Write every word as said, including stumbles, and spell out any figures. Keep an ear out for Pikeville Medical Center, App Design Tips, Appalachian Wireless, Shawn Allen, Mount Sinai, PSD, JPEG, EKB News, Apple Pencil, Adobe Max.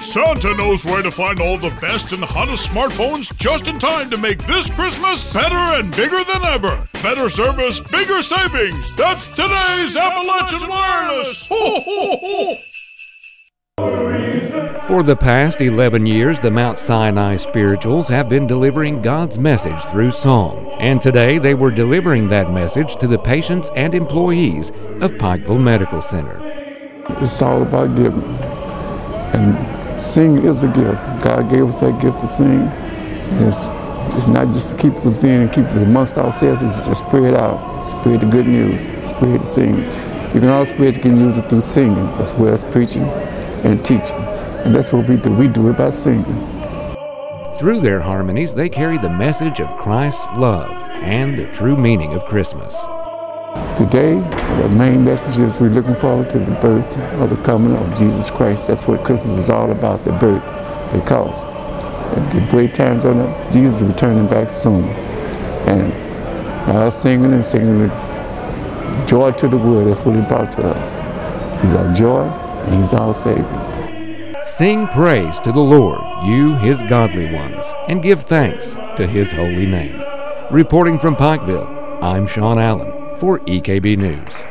Santa knows where to find all the best and hottest smartphones just in time to make this Christmas better and bigger than ever. Better service, bigger savings. That's today's Appalachian Wireless. Ho, ho, ho. For the past eleven years, the Mount Sinai Spirituals have been delivering God's message through song. And today they were delivering that message to the patients and employees of Pikeville Medical Center. It's all about giving. And singing is a gift. God gave us that gift to sing. And it's, it's not just to keep it within and keep it amongst ourselves, it's to spread out, spread the good news, spread the singing. You can all spread the good news through singing as well as preaching and teaching. And that's what we do. We do it by singing. Through their harmonies, they carry the message of Christ's love and the true meaning of Christmas. Today, the main message is we're looking forward to the birth of the coming of Jesus Christ. That's what Christmas is all about, the birth, because at the great times on earth, Jesus is returning back soon. And our singing and singing with joy to the world, that's what he brought to us. He's our joy and he's our Savior. Sing praise to the Lord, you his godly ones, and give thanks to his holy name. Reporting from Pikeville, I'm Shawn Allen for E K B News.